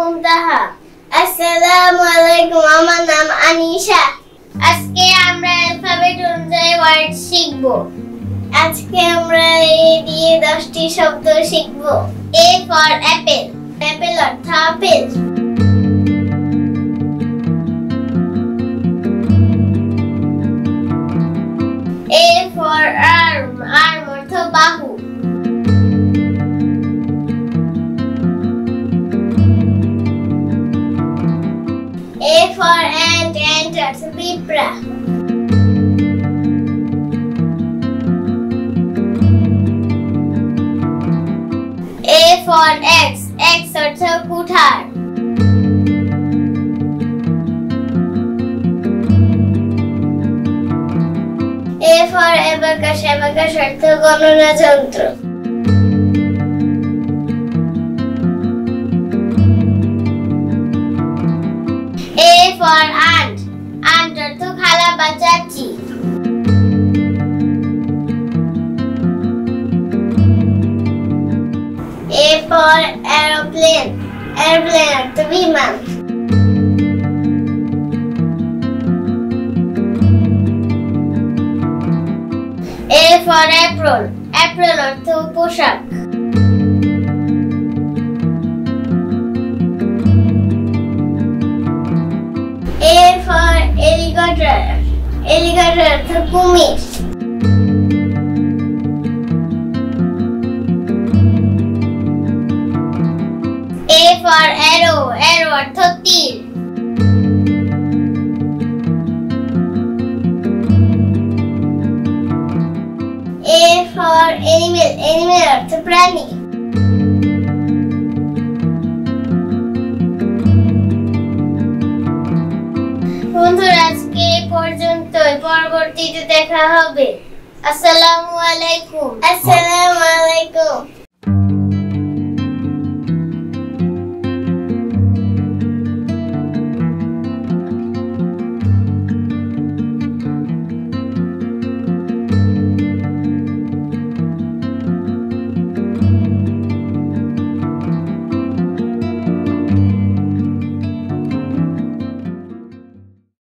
মুনতাহা। আসসালামু আলাইকুম, আমার নাম আনিশা। আজকে আমরা অ্যালফাবেট অনুযায়ী ওয়ার্ড শিখব। আজকে আমরা এ দিয়ে 10টি শব্দ শিখব। A for apple, apple অর্থ apple. A for arm, arm অর্থ বাহু। A for ant, ant অর্থ পিঁপড়া। A for x, x অর্থ কুঠার। A for abacus, abacus অর্থ গণনা যন্ত্র। A for ant, ant অর্থ খালা বা চাচি। A for aeroplane, aeroplane অর্থ বিমান। A for apron, apron অর্থ পোশাক। A for alligator, alligator অর্থ কুমির। A for arrow, arrow অর্থ তীর। A for animal, animal অর্থ প্রাণী। বন্ধুরা, আজকে এই পর্যন্তই, পরবর্তীতে দেখা হবে। আসসালামু আলাইকুম। আসসালাম।